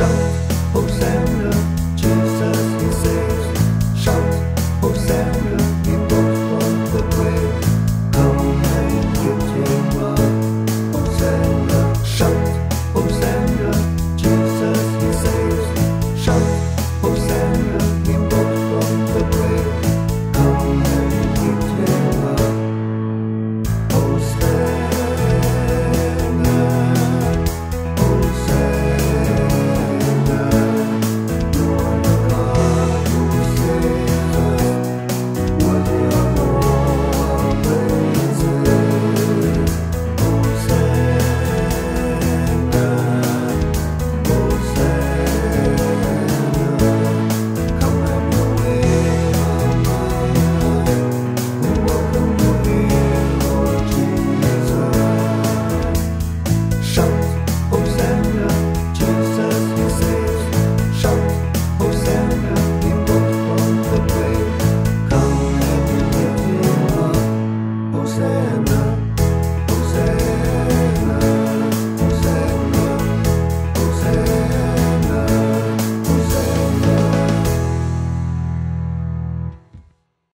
Shout, Hosanna, Jesus He saves. Shout, Hosanna, He rose from the grave. Come and lift Him up, Hosanna. Shout, Hosanna, Jesus He saves. Shout, Hosanna, He rose from the grave. Come and lift Him up, Hosanna. And